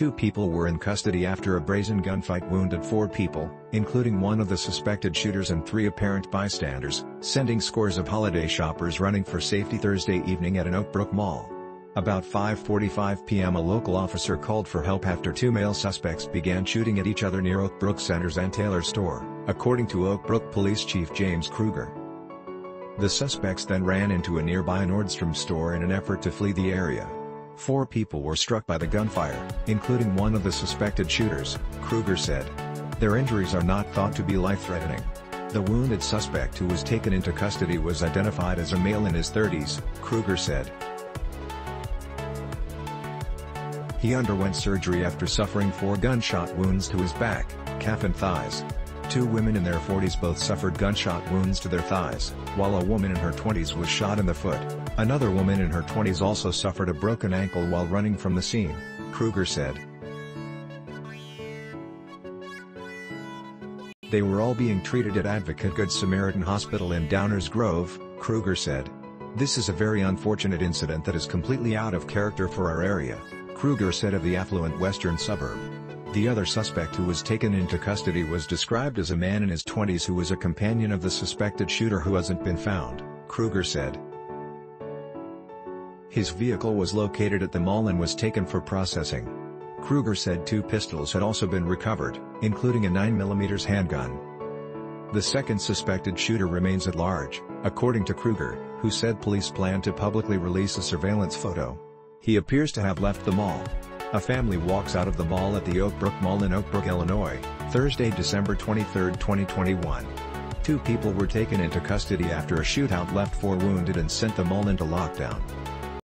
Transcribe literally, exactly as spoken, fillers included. Two people were in custody after a brazen gunfight wounded four people, including one of the suspected shooters and three apparent bystanders, sending scores of holiday shoppers running for safety Thursday evening at an Oakbrook mall. About five forty-five p m a local officer called for help after two male suspects began shooting at each other near Oakbrook Center's Ann Taylor store, according to Oakbrook Police Chief James Kruger. The suspects then ran into a nearby Nordstrom store in an effort to flee the area. Four people were struck by the gunfire, including one of the suspected shooters, Kruger said. Their injuries are not thought to be life-threatening. The wounded suspect who was taken into custody was identified as a male in his thirties, Kruger said. He underwent surgery after suffering four gunshot wounds to his back, calf and thighs. Two women in their forties both suffered gunshot wounds to their thighs, while a woman in her twenties was shot in the foot. Another woman in her twenties also suffered a broken ankle while running from the scene, Kruger said. They were all being treated at Advocate Good Samaritan Hospital in Downers Grove, Kruger said. This is a very unfortunate incident that is completely out of character for our area, Kruger said of the affluent western suburb. The other suspect who was taken into custody was described as a man in his twenties who was a companion of the suspected shooter who hasn't been found, Kruger said. His vehicle was located at the mall and was taken for processing. Kruger said two pistols had also been recovered, including a nine millimeter handgun. The second suspected shooter remains at large, according to Kruger, who said police plan to publicly release a surveillance photo. He appears to have left the mall. A family walks out of the mall at the Oakbrook Mall in Oakbrook, Illinois, Thursday, December twenty-third, twenty twenty-one. Two people were taken into custody after a shootout left four wounded and sent the mall into lockdown.